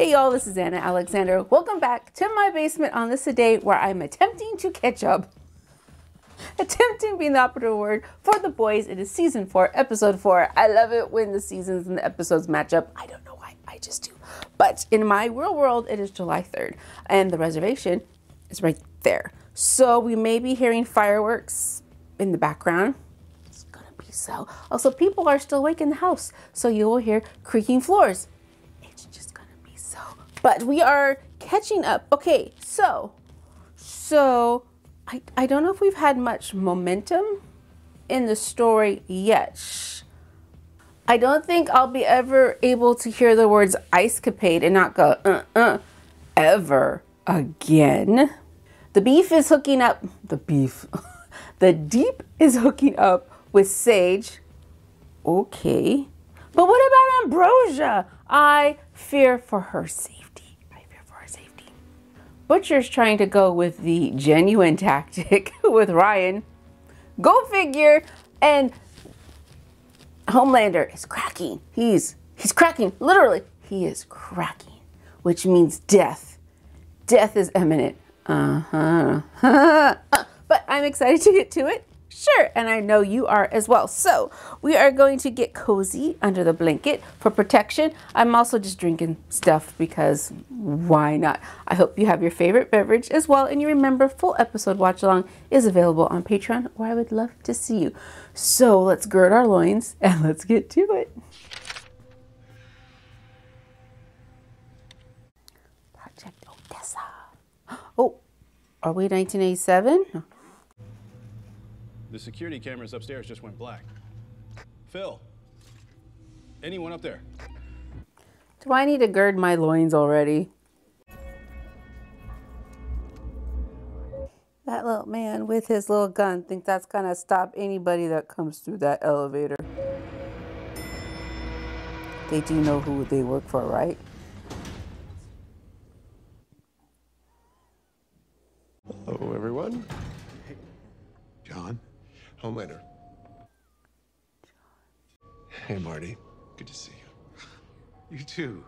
Hey y'all, this is Anna Alexander. Welcome back to my basement on this day where I'm attempting to catch up. Attempting being the operative word for The Boys. It is season 4, episode 4. I love it when the seasons and the episodes match up. I don't know why, I just do. But in my real world, it is July 3rd and the reservation is right there. So we may be hearing fireworks in the background. It's gonna be so. Also, people are still awake in the house, so you will hear creaking floors. It's just gonna be so. But we are catching up. Okay, so I don't know if we've had much momentum in the story yet. I don't think I'll be ever able to hear the words icecapade and not go ever again. The beef is hooking up. The beef. The deep is hooking up with Sage. Okay. But what about Ambrosia? I fear for her safety. Butcher's trying to go with the genuine tactic with Ryan. Go figure. And Homelander is cracking. He's cracking. Literally, he is cracking, which means death. Death is imminent. But I'm excited to get to it. Sure, and I know you are as well. So we are going to get cozy under the blanket for protection. I'm also just drinking stuff because why not? I hope you have your favorite beverage as well. And you remember, full episode watch along is available on Patreon, where I would love to see you. So let's gird our loins and let's get to it. Project Odessa. Oh, are we 1987? No. The security cameras upstairs just went black. Phil, anyone up there? Do I need to gird my loins already? That little man with his little gun thinks that's gonna stop anybody that comes through that elevator. They do know who they work for, right? Hello, everyone. Hey, John. Homelander. Hey, Marty. Good to see you. You too.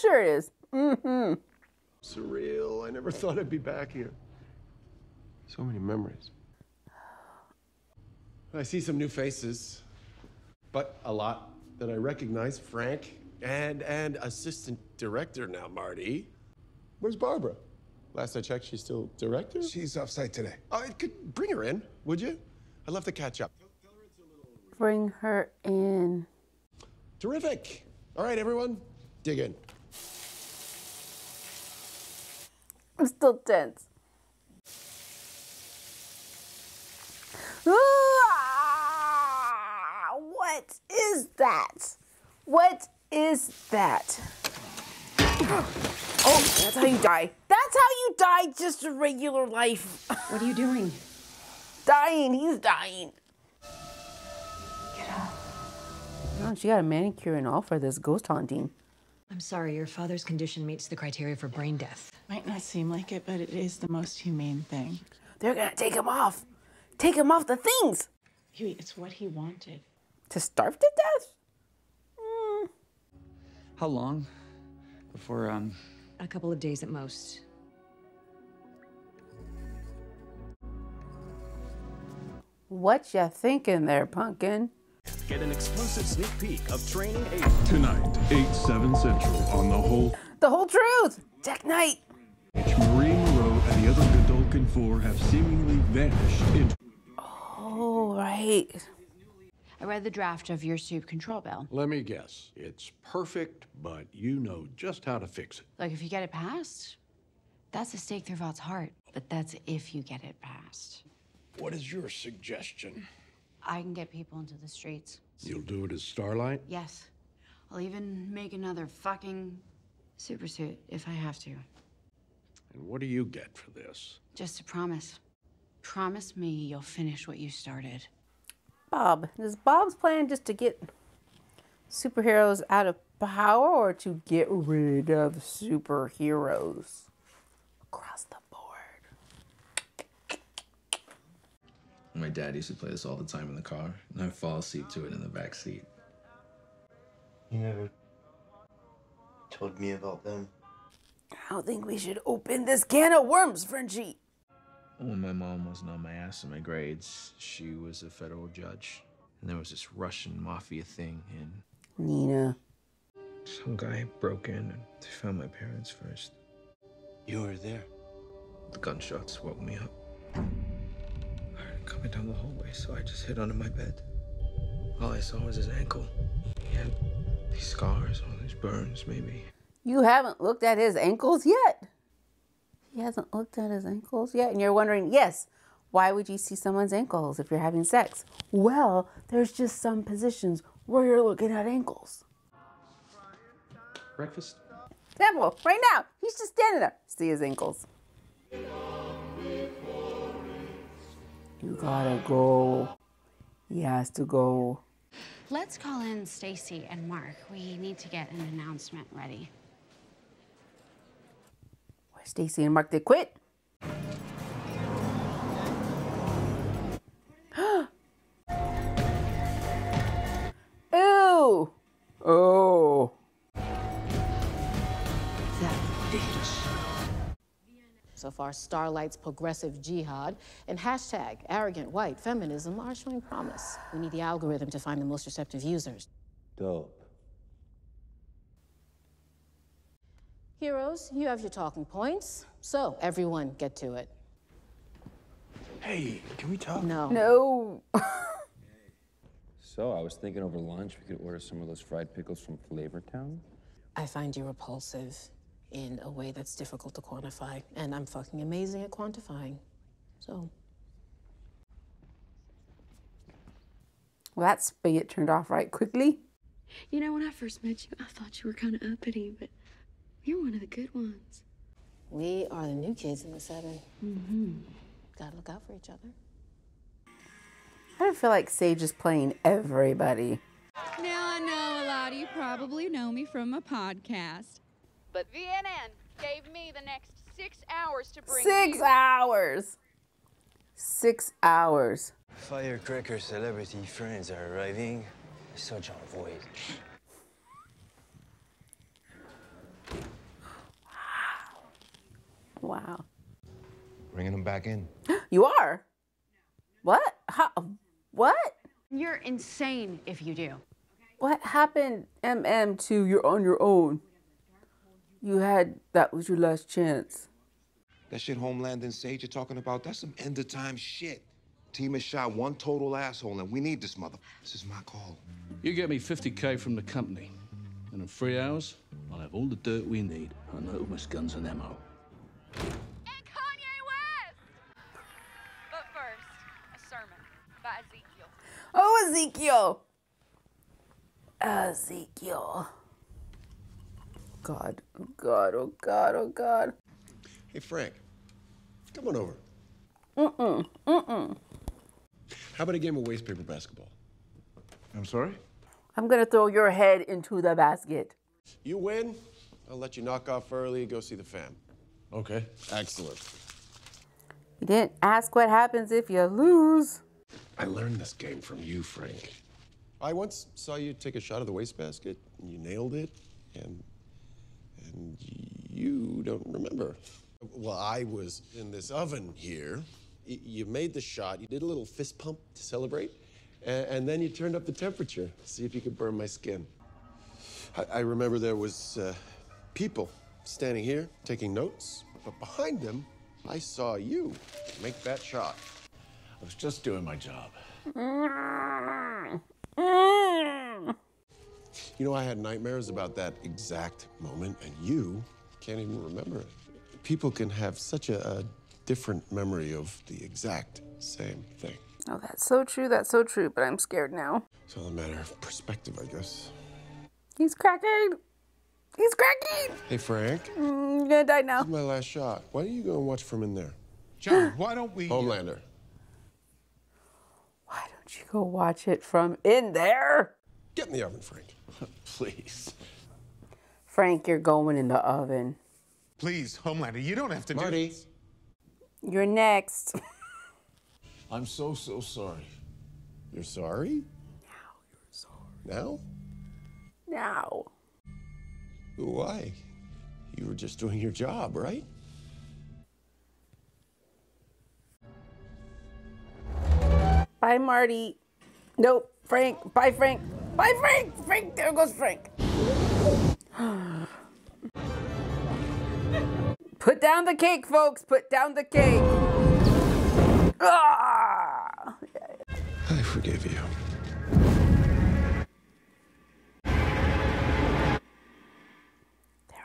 Sure it is. Mm-hmm. Surreal. I never thought I'd be back here. So many memories. I see some new faces, but a lot that I recognize. Frank and assistant director now, Marty. Where's Barbara? Last I checked, she's still director? She's offsite today. Oh, I could bring her in, would you? I'd love to catch up. Bring her in. Terrific. All right, everyone, dig in. I'm still tense. Ah, what is that? What is that? Oh, that's how you die. That's how you die, just a regular life. What are you doing? Dying, he's dying. Get up. Oh, she got a manicure and all for this ghost haunting. I'm sorry, your father's condition meets the criteria for brain death. Might not seem like it, but it is the most humane thing. They're gonna take him off. Take him off the things. Huey, it's what he wanted. To starve to death? Mm. How long? Before, a couple of days at most. What ya thinking there, pumpkin? Get an exclusive sneak peek of Training 8. Tonight, 8/7 Central on The Whole... The Whole Truth! Tech Night! Marie Moreau and the other Gadolkin 4 have seemingly vanished into... Oh, right. I read the draft of your soup control bill. Let me guess. It's perfect, but you know just how to fix it. Look, if you get it passed, that's a stake through Vot's heart. But that's if you get it passed. What is your suggestion? I can get people into the streets. You'll do it as Starlight? Yes. I'll even make another fucking supersuit if I have to. And what do you get for this? Just a promise. Promise me you'll finish what you started. Bob. Is Bob's plan just to get superheroes out of power or to get rid of superheroes across the board? My dad used to play this all the time in the car, and I'd fall asleep to it in the back seat. You never told me about them. I don't think we should open this can of worms, Frenchie. When my mom wasn't on my ass in my grades, she was a federal judge. And there was this Russian mafia thing in... Nina. Some guy broke in and they found my parents first. You were there? The gunshots woke me up. I heard him coming down the hallway, so I just hid under my bed. All I saw was his ankle. He had these scars, all these burns, maybe. You haven't looked at his ankles yet? He hasn't looked at his ankles yet? And you're wondering, yes, why would you see someone's ankles if you're having sex? Well, there's just some positions where you're looking at ankles. Breakfast? Example, right now, he's just standing up. See his ankles. You gotta go. He has to go. Let's call in Stacy and Mark. We need to get an announcement ready. Where Stacy and Mark, they quit? Ew! Oh. That bitch. So far, Starlight's progressive jihad and hashtag arrogant white feminism are showing promise. We need the algorithm to find the most receptive users. Dope. Heroes, you have your talking points. So, everyone, get to it. Hey, can we talk? No. No. So, I was thinking over lunch we could order some of those fried pickles from Flavortown. I find you repulsive in a way that's difficult to quantify, and I'm fucking amazing at quantifying, so. Well, that spigot turned off right quickly. You know, when I first met you, I thought you were kind of uppity, but you're one of the good ones. We are the new kids in the 7. Mm-hmm. Gotta look out for each other. I don't feel like Sage is playing everybody. Now I know a lot of you probably know me from a podcast. But VNN gave me the next 6 hours to bring 6 hours! 6 hours. Firecracker celebrity friends are arriving. Such a void. Wow. Wow. Bringing them back in. You are? What? How? What? You're insane if you do. What happened, MM, to you're on your own? You had, that was your last chance. That shit Homelander and Sage are talking about, that's some end of time shit. Team has shot one total asshole and we need this mother. This is my call. You get me 50K from the company, and in 3 hours, I'll have all the dirt we need on Opus guns and ammo. And Kanye West! But first, a sermon by Ezekiel. Oh, Ezekiel! Ezekiel. God, oh God, oh God, oh God. Hey, Frank, come on over. Mm-mm, mm-mm. How about a game of waste paper basketball? I'm sorry? I'm gonna throw your head into the basket. You win, I'll let you knock off early, go see the fam. Okay. Excellent. You didn't ask what happens if you lose. I learned this game from you, Frank. I once saw you take a shot of the wastebasket, and you nailed it, and you don't remember. Well, I was in this oven here. You made the shot, you did a little fist pump to celebrate, and then you turned up the temperature to see if you could burn my skin. I remember there was people standing here taking notes, but behind them, I saw you make that shot. I was just doing my job. You know, I had nightmares about that exact moment, and you can't even remember it. People can have such a different memory of the exact same thing. Oh, that's so true, but I'm scared now. It's all a matter of perspective, I guess. He's cracking! He's cracking! Hey, Frank. I'm gonna die now. This is my last shot. Why don't you go and watch From In There? John, why don't we... Homelander. Why don't you go watch it from in there? Get in the oven, Frank. Please. Frank, you're going in the oven. Please, Homelander, you don't have to do this. You're next. I'm so sorry. You're sorry? Now you're sorry. Now? Now. Why? You were just doing your job, right? Bye, Marty. Nope, Frank. Bye, Frank. Bye, Frank. Frank, there goes Frank. Put down the cake, folks. Put down the cake. Ah! I forgive you. They're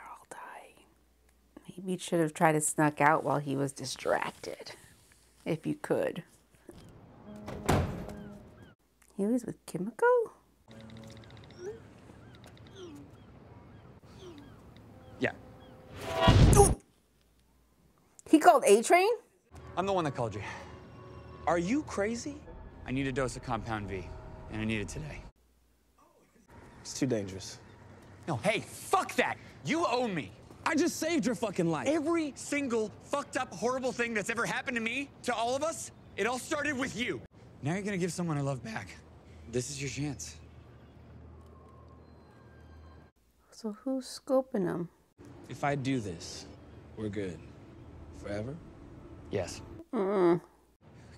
all dying. Maybe you should have tried to snuck out while he was distracted. If you could. He was with Kimiko? Yeah. Ooh. He called A-Train? I'm the one that called you. Are you crazy? I need a dose of Compound V, and I need it today. It's too dangerous. No, hey, fuck that! You owe me! I just saved your fucking life. Every single fucked up, horrible thing that's ever happened to me, to all of us, it all started with you. Now you're gonna give someone I love back. This is your chance. So who's scoping him? If I do this, we're good. Forever? Yes. Mm.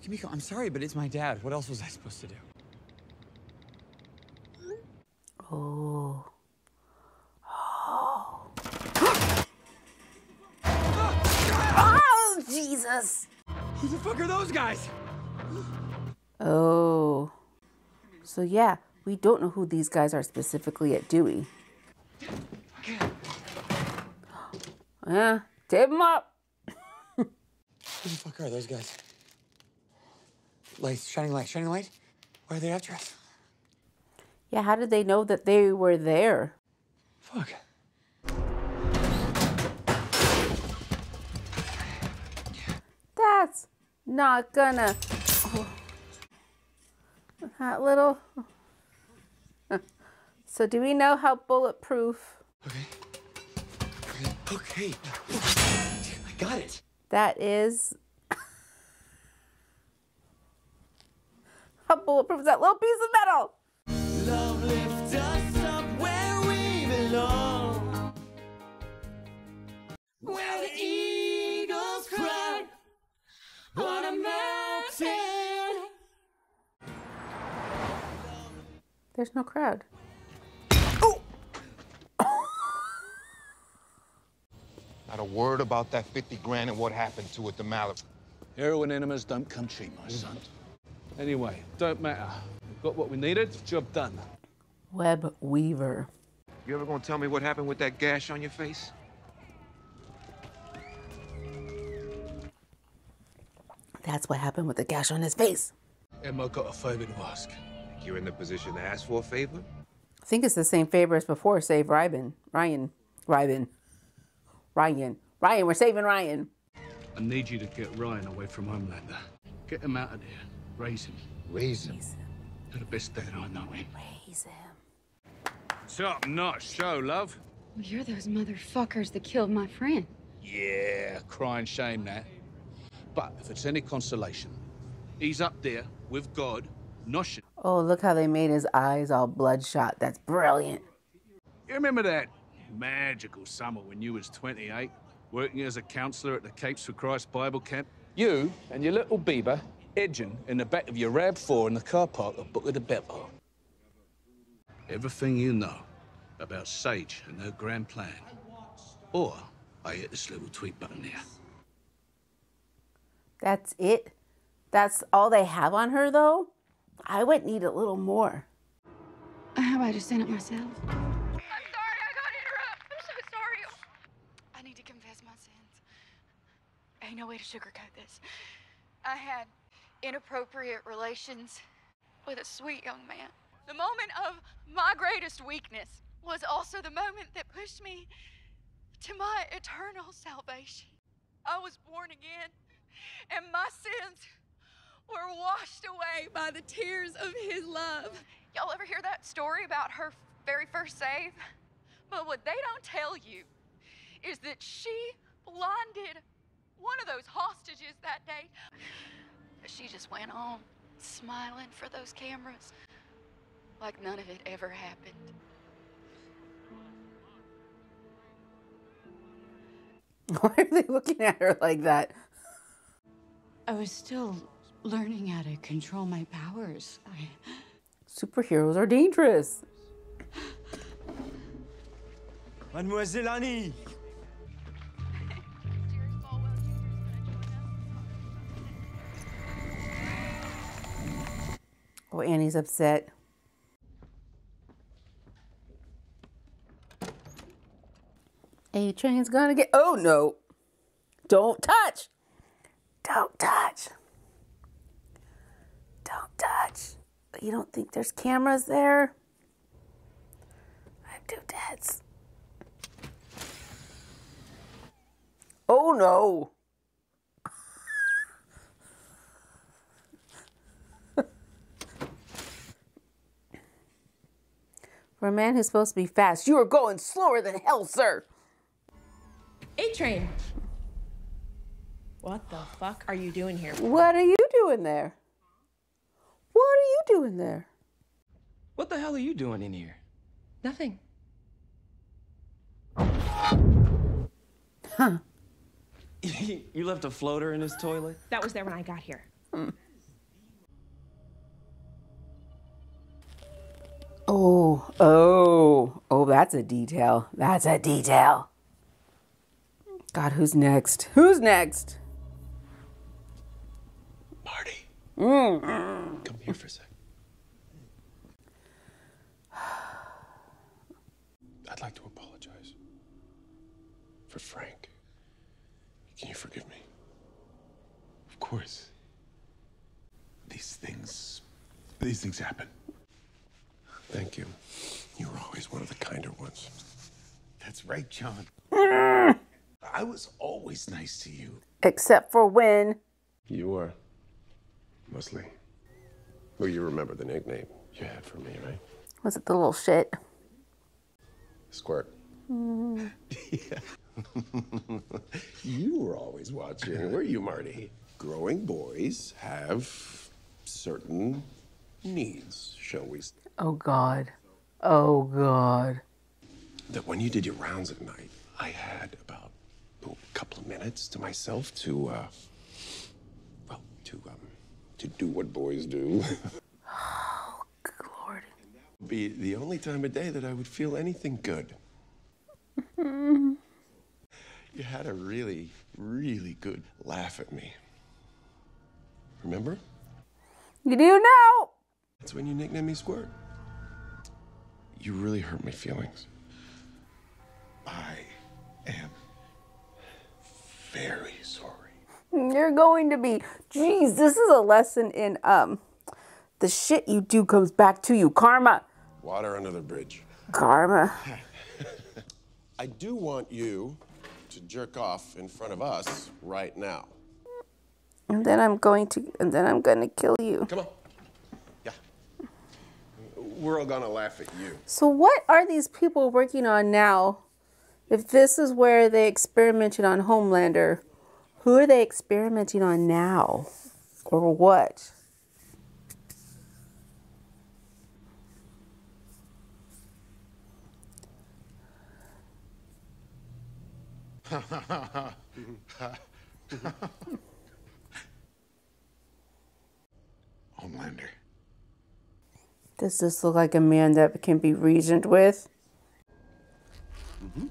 Kimiko, I'm sorry, but it's my dad. What else was I supposed to do? Oh. Oh. Oh, Jesus! Who the fuck are those guys? Oh. So yeah, we don't know who these guys are specifically at Dewey. Yeah, tape them up. Who the fuck are those guys? Lights, shining light, shining light. Why are they after us? Yeah, how did they know that they were there? Fuck. That's not gonna... Oh. That little... So do we know how bulletproof... Okay. I got it. That is... How bulletproof is that little piece of metal? Love lifts us up where we belong. Where the eagles cry on a mountain. There's no crowd. Not a word about that 50 grand and what happened to it to Malibu. Heroin enemas don't come cheap, my son. Anyway, don't matter. We've got what we needed, job done. Web Weaver. You ever gonna tell me what happened with that gash on your face? That's what happened with the gash on his face. Emma got a favor to ask. You're in the position to ask for a favor? I think it's the same favor as before, save Ryan. Ryan, we're saving Ryan. I need you to get Ryan away from Homelander. Get him out of there. Raise him. Raise him. You're the best dad I know him. Raise him. What's up, not show, love? Well, you're those motherfuckers that killed my friend. Yeah, crying shame that. But if it's any consolation, he's up there with God, noshing. Oh, look how they made his eyes all bloodshot. That's brilliant. You remember that magical summer when you was 28, working as a counselor at the Capes for Christ Bible camp? You and your little Bieber edging in the back of your RAV4 in the car park at Booker the Beppo. Everything you know about Sage and her grand plan. Or I hit this little tweet button here. That's it? That's all they have on her, though? I would need a little more. How about I just send it myself? Ain't no way to sugarcoat this. I had inappropriate relations with a sweet young man. The moment of my greatest weakness was also the moment that pushed me to my eternal salvation. I was born again, and my sins were washed away by the tears of his love. Y'all ever hear that story about her very first save? But what they don't tell you is that she blinded one of those hostages that day. She just went on smiling for those cameras like none of it ever happened. Why are they looking at her like that? I was still learning how to control my powers. Superheroes are dangerous. Mademoiselle Annie. Oh, Annie's upset. A-Train's gonna get... Oh, no. Don't touch. Don't touch. Don't touch. You don't think there's cameras there? I have two dads. Oh, no. For a man who's supposed to be fast, you are going slower than hell, sir. A-Train. What the fuck are you doing here? What are you doing there? What are you doing there? What the hell are you doing in here? Nothing. Huh. You left a floater in his toilet? That was there when I got here. Oh, oh, oh, that's a detail. That's a detail. God, who's next? Who's next? Marty. Come here for a sec. I'd like to apologize for Frank. Can you forgive me? Of course. These things happen. Thank you. You were always one of the kinder ones. That's right, John. I was always nice to you. Except for when? You were. Mostly. Well, you remember the nickname you had for me, right? Was it the little shit? Squirt. Mm. Yeah. You were always watching, were you, Marty? Growing boys have certain needs, shall we say. Oh, God. Oh, God. That when you did your rounds at night, I had about a couple of minutes to myself to, well, to do what boys do. Oh, good Lord. And that would be the only time of day that I would feel anything good. You had a really, really good laugh at me. Remember? You do now. That's when you nicknamed me Squirt. You really hurt my feelings. I am very sorry. You're going to be. Jeez, this is a lesson in the shit you do comes back to you. Karma. Water under the bridge. Karma. I do want you to jerk off in front of us right now. And then I'm gonna kill you. Come on. Yeah. We're all gonna laugh at you. So what are these people working on now? If this is where they experimented on Homelander, who are they experimenting on now? Or what? Homelander. Does this look like a man that can be reasoned with? Mm-hmm.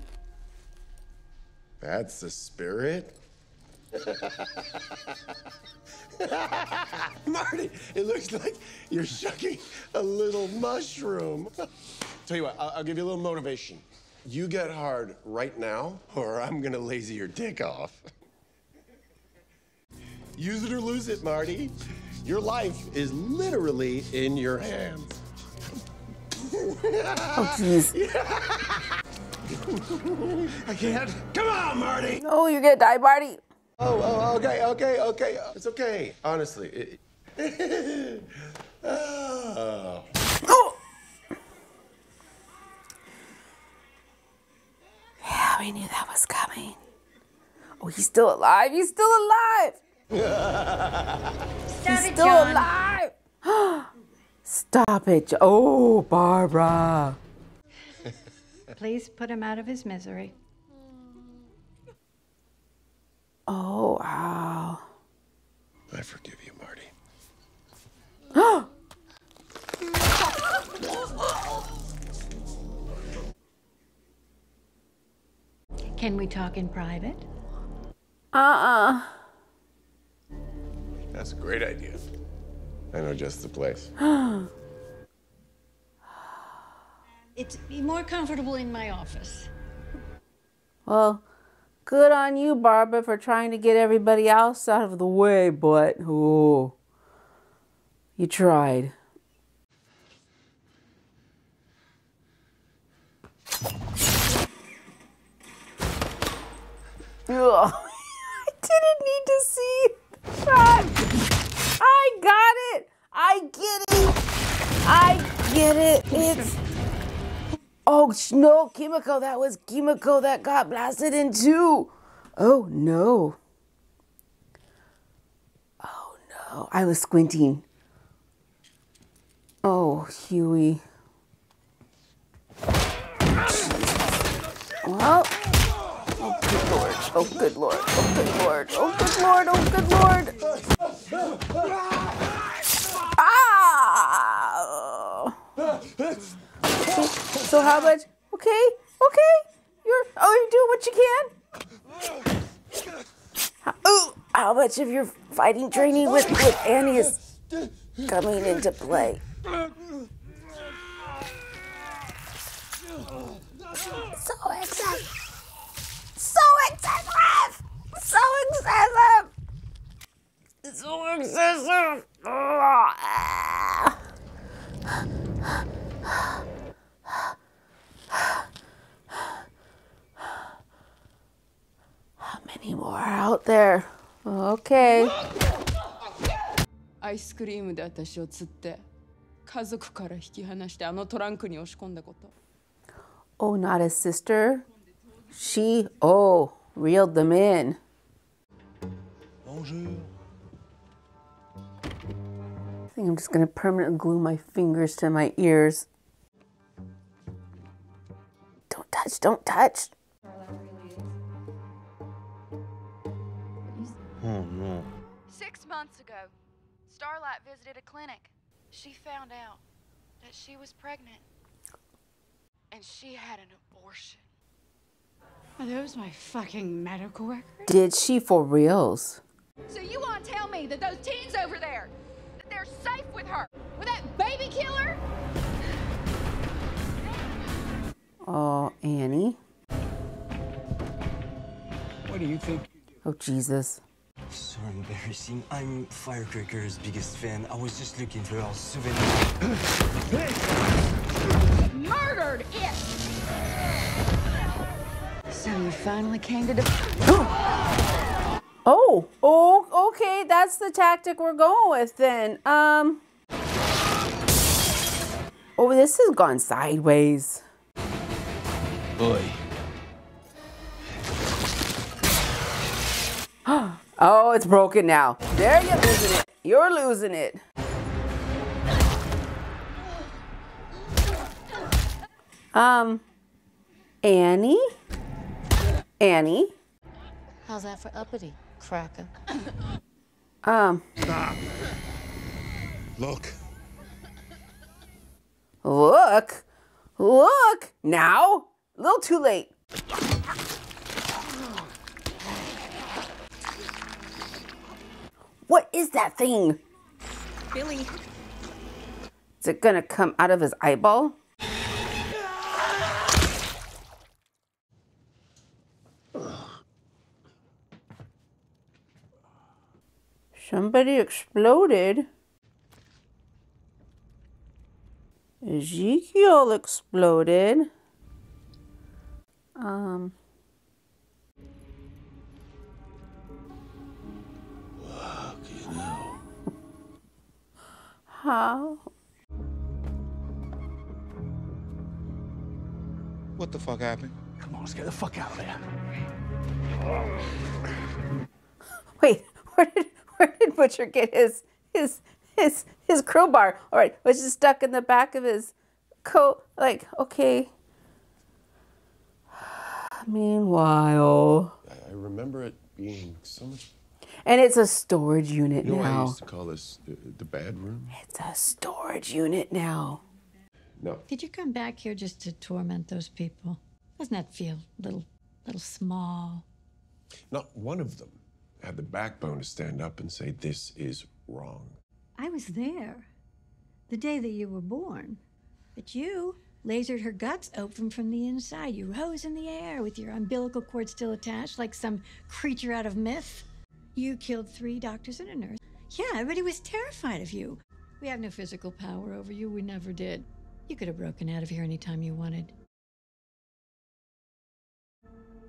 That's the spirit. Marty, it looks like you're shucking a little mushroom. Tell you what, I'll give you a little motivation. You get hard right now, or I'm gonna laser your dick off. Use it or lose it, Marty. Your life is literally in your hands. Oh, jeez. Yeah. I can't. Come on, Marty. Oh, you're gonna die, Marty. Oh, okay. It's okay. Honestly. Oh. Oh. Yeah, we knew that was coming. Oh, he's still alive. He's still alive. Stop it, John. Stop it. Oh, Barbara. Please put him out of his misery. Oh, wow. I forgive you, Marty. Oh! Can we talk in private? That's a great idea. I know just the place. It'd be more comfortable in my office. Well, good on you, Barbara, for trying to get everybody else out of the way, but ooh, you tried. Ugh. I didn't need to see the shot. I got it. I get it. I get it. It's... Oh, no, Kimiko. That was Kimiko that got blasted in two. Oh, no. Oh, no. I was squinting. Oh, Huey. Well... Oh good lord, oh good lord, oh good lord, oh good lord, oh good lord. Ah! So how much? Okay, okay. You're doing what you can. Ooh, how much of your fighting training with Annie is coming into play? So excited. So excessive! So excessive! So excessive! How many more are out there? Okay. I screamed at the shots. Oh, not his sister? She, oh, reeled them in. Bonjour. I think I'm just going to permanently glue my fingers to my ears. Don't touch, don't touch. Oh, no. 6 months ago, Starlight visited a clinic. She found out that she was pregnant. And she had an abortion. Are those my fucking medical records? Did she for reals? So you want to tell me that those teens over there, that they're safe with her, with that baby killer? Oh, Annie. What do you think? Oh, Jesus. So embarrassing. I'm Firecracker's biggest fan. I was just looking for our souvenir. Murdered it! So you finally came to the... Oh! Oh, okay, that's the tactic we're going with then. Oh, this has gone sideways. Boy. Oh, it's broken now. There, you're losing it. You're losing it. Annie? Annie. How's that for uppity, cracker? Stop. Look. Look. Look. Now? A little too late. What is that thing? Billy. Is it gonna come out of his eyeball? Somebody exploded. Ezekiel exploded. How? What the fuck happened? Come on, let's get the fuck out of there. Wait, where did Butcher get his crowbar? All right, which is stuck in the back of his coat. Like, okay. Meanwhile, I remember it being so much. And it's a storage unit now. You know, I used to call this the bad room. It's a storage unit now. No. Did you come back here just to torment those people? Doesn't that feel a little small? Not one of them had the backbone to stand up and say, this is wrong. I was there the day that you were born, but you lasered her guts open from the inside. You rose in the air with your umbilical cord still attached like some creature out of myth. You killed 3 doctors and a nurse. Yeah, everybody was terrified of you. We have no physical power over you. We never did. You could have broken out of here anytime you wanted.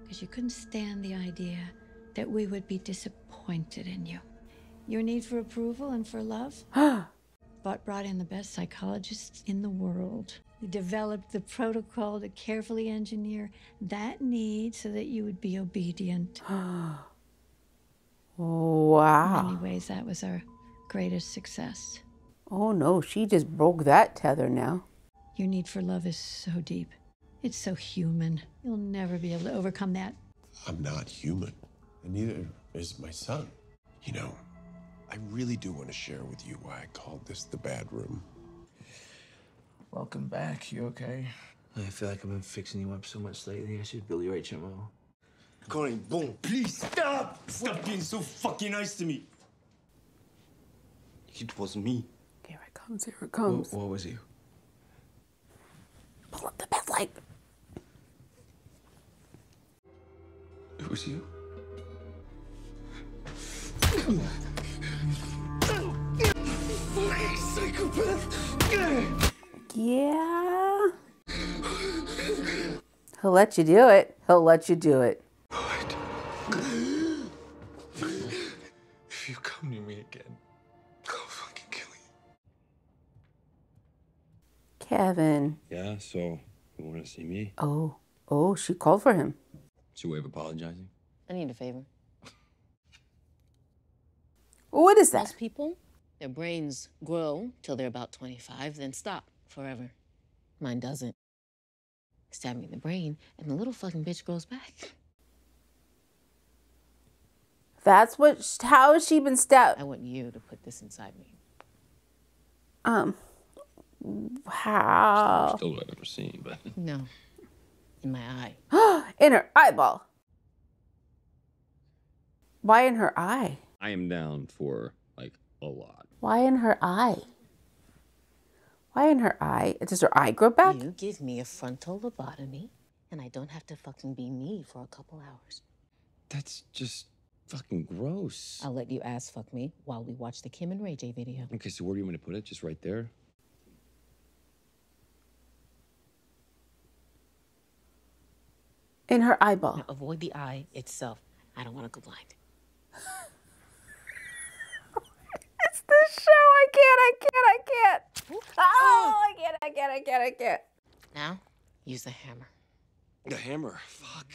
Because you couldn't stand the idea that we would be disappointed in you. Your need for approval and for love brought in the best psychologists in the world. You developed the protocol to carefully engineer that need so that you would be obedient. Wow. In many ways, that was our greatest success. Oh no, she just broke that tether now. Your need for love is so deep. It's so human. You'll never be able to overcome that. I'm not human, and neither is my son. You know, I really do want to share with you why I called this the bad room. Welcome back, you okay? I feel like I've been fixing you up so much lately, I should bill your HMO. Colin, boom, please stop! Stop being so fucking nice to me! It was me. Here it comes, here it comes. What was you? Pull up the bed light. It was you? Fucking psychopath! Yeah. He'll let you do it. He'll let you do it. What? If you come to me again, I'll fucking kill you. Kevin. Yeah, so you want to see me? Oh. Oh, she called for him. It's your way of apologizing? I need a favor. What is that? Most people, their brains grow till they're about 25, then stop forever. Mine doesn't. Stab me in the brain, and the little fucking bitch grows back. That's what. How has she been stabbed? I want you to put this inside me. How? Still what I've never seen, but no, in my eye. In her eyeball. Why in her eye? I am down for like a lot. Why in her eye? Why in her eye? Does her eye grow back? You give me a frontal lobotomy, and I don't have to fucking be me for a couple hours. That's just fucking gross. I'll let you ass fuck me while we watch the Kim and Ray J video. Okay, so where do you want me to put it? Just right there? In her eyeball. Now avoid the eye itself. I don't want to go blind. It's this show. I can't. Oh, I can't. Now, use the hammer. The hammer? Fuck.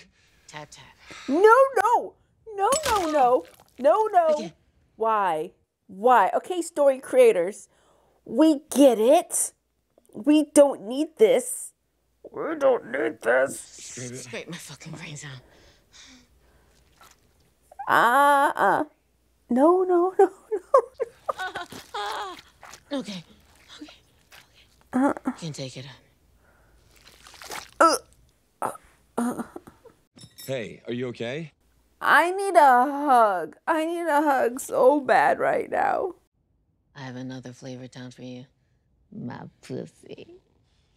Tap, tap. No. Okay. Why? Okay, story creators. We get it. We don't need this. Scrape my fucking brains out. No. Okay. You can take it up. Hey, are you okay? I need a hug. I need a hug so bad right now. I have another Flavortown for you. My pussy.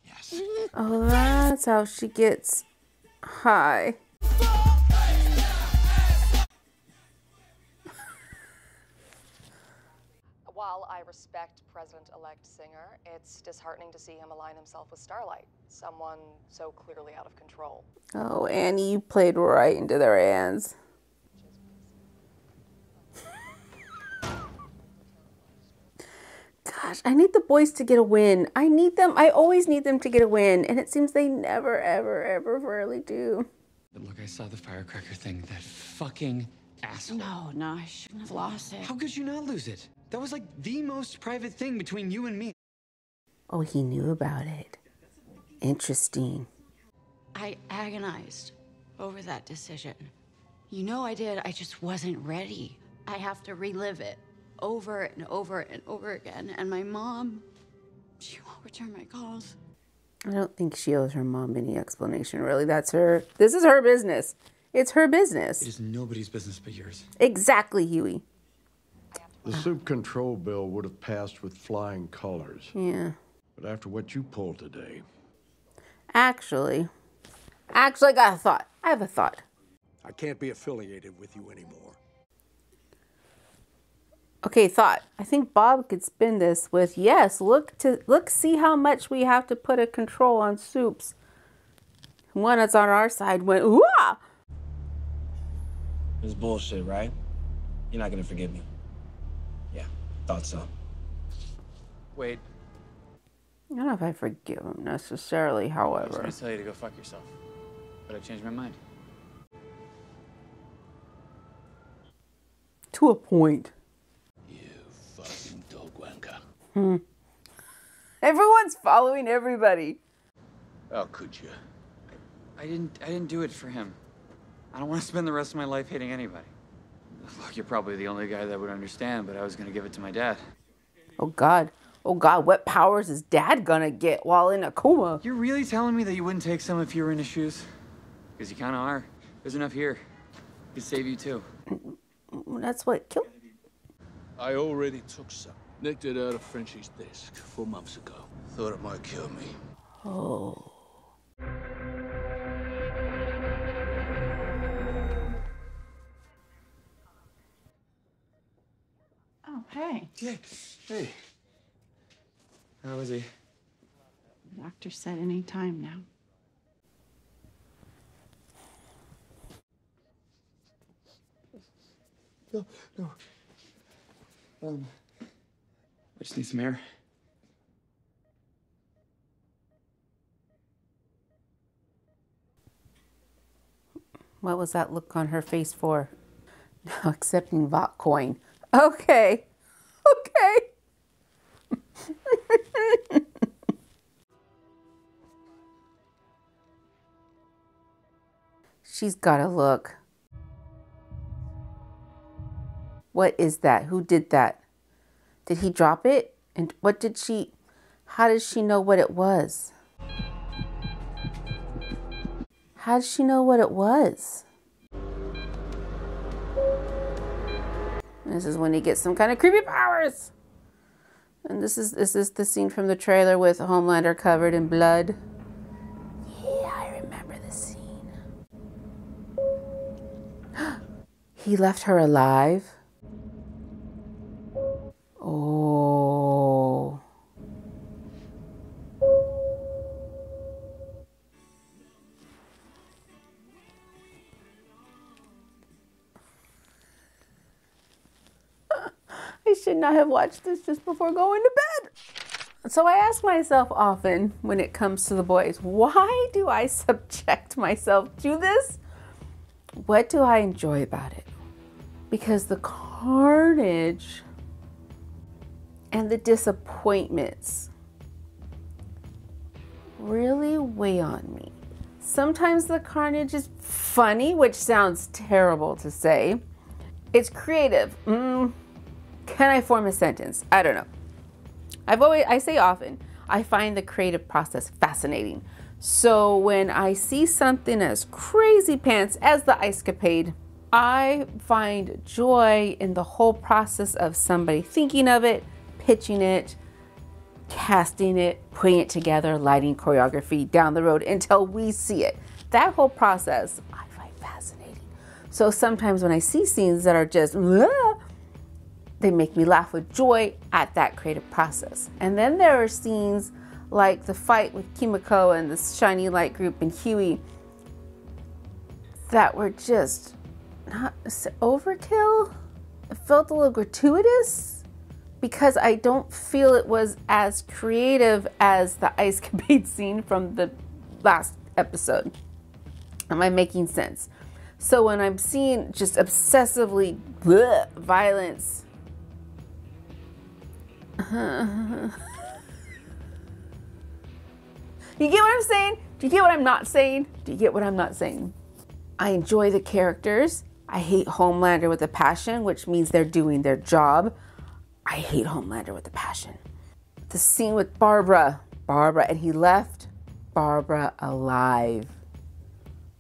Yes. Oh, that's how she gets high. While I respect President-elect Singer, it's disheartening to see him align himself with Starlight, someone so clearly out of control. Oh, Annie, you played right into their hands. Gosh, I need the boys to get a win. I need them. I always need them to get a win, and it seems they never, ever really do. But look, I saw the Firecracker thing. That fucking asshole. No, I shouldn't have lost it. How could you not lose it? That was like the most private thing between you and me. Oh, he knew about it. Interesting. I agonized over that decision. You know I did, I just wasn't ready. I have to relive it over and over and over again. And my mom, she won't return my calls. I don't think she owes her mom any explanation, really. That's her. This is her business. It's her business. It is nobody's business but yours. Exactly, Huey. The soup control bill would have passed with flying colors. Yeah. But after what you pulled today. Actually, I got a thought. I have a thought. I can't be affiliated with you anymore. Okay, thought. I think Bob could spin this with, yes, see how much we have to put a control on soups. One that's on our side went, whoa! This is bullshit, right? You're not gonna forgive me. Yeah, thought so. Wait. I don't know if I forgive him necessarily, however. I was gonna tell you to go fuck yourself, but I changed my mind. To a point. You fucking dog wanker. Hmm. Everyone's following everybody. Oh, could you? I didn't do it for him. I don't want to spend the rest of my life hating anybody. Look, you're probably the only guy that would understand, but I was gonna give it to my dad. Oh God. Oh God, what powers is dad gonna get while in a coma? You're really telling me that you wouldn't take some if you were in his shoes? Because you kinda are. There's enough here. It could save you too. That's what killed. I already took some. Nicked it out of Frenchie's desk 4 months ago. Thought it might kill me. Oh. Oh, hey. Yeah. Hey. How is he? The doctor said any time now. No. I just need some air. What was that look on her face for? No, accepting Votcoin. Okay. Okay. She's gotta look. What is that? Who did that? Did he drop it? And what did she... How does she know what it was? How does she know what it was? This is when he gets some kind of creepy powers. And this is the scene from the trailer with Homelander covered in blood. Yeah, I remember the scene. He left her alive. Oh. I should not have watched this just before going to bed. So I ask myself often when it comes to The Boys, why do I subject myself to this? What do I enjoy about it? Because the carnage and the disappointments really weigh on me. Sometimes the carnage is funny, which sounds terrible to say. It's creative. Can I form a sentence? I don't know. I say often, I find the creative process fascinating. So when I see something as crazy pants as the ice capade, I find joy in the whole process of somebody thinking of it, pitching it, casting it, putting it together, lighting, choreography down the road until we see it. That whole process I find fascinating. So sometimes when I see scenes that are just, they make me laugh with joy at that creative process. And then there are scenes like the fight with Kimiko and the Shiny Light group and Huey that were just not overkill. It felt a little gratuitous, because I don't feel it was as creative as the ice capade scene from the last episode. Am I making sense? So when I'm seeing just obsessively violence, you get what I'm saying? Do you get what I'm not saying? I enjoy the characters. I hate Homelander with a passion, which means they're doing their job. I hate Homelander with a passion. The scene with Barbara, and he left Barbara alive.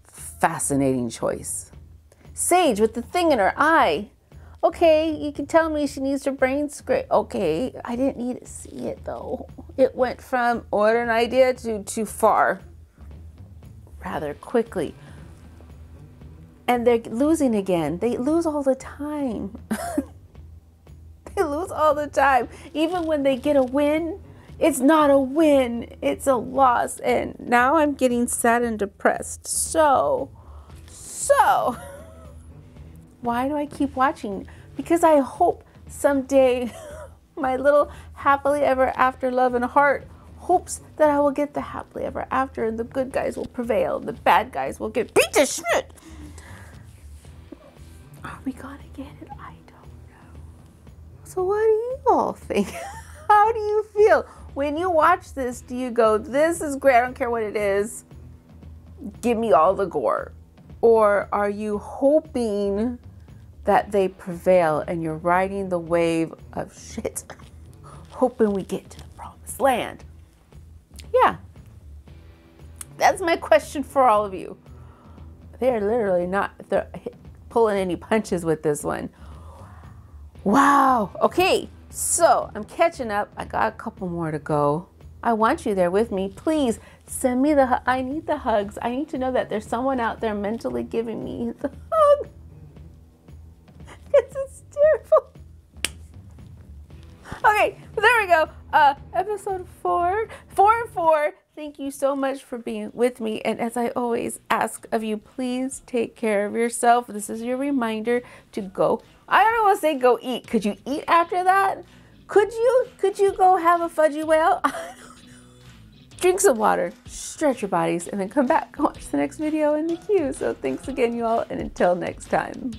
Fascinating choice. Sage with the thing in her eye. Okay, you can tell me she needs her brain scraped. Okay, I didn't need to see it though. It went from what an idea to too far rather quickly. And they're losing again. They lose all the time. They lose all the time. Even when they get a win, it's not a win, it's a loss. And now I'm getting sad and depressed. So why do I keep watching? Because I hope someday my little happily ever after love and heart hopes that I will get the happily ever after and the good guys will prevail and the bad guys will get beat to shit. Are we gonna get it? I don't know. So what do you all think? How do you feel? When you watch this, do you go, this is great, I don't care what it is, give me all the gore? Or are you hoping that they prevail and you're riding the wave of shit, hoping we get to the promised land? Yeah, that's my question for all of you. They're literally not pulling any punches with this one. Wow, okay. So I'm catching up. I got a couple more to go. I want you there with me. Please send me the hug. I need the hugs. I need to know that there's someone out there mentally giving me the hug. It's terrible. Okay, there we go. Episode 4 and 4. Thank you so much for being with me. And as I always ask of you, please take care of yourself. This is your reminder to go. I don't want to say go eat. Could you eat after that? Could you go have a fudgy whale? Drink some water, stretch your bodies, and then come back and watch the next video in the queue. So thanks again, you all, and until next time.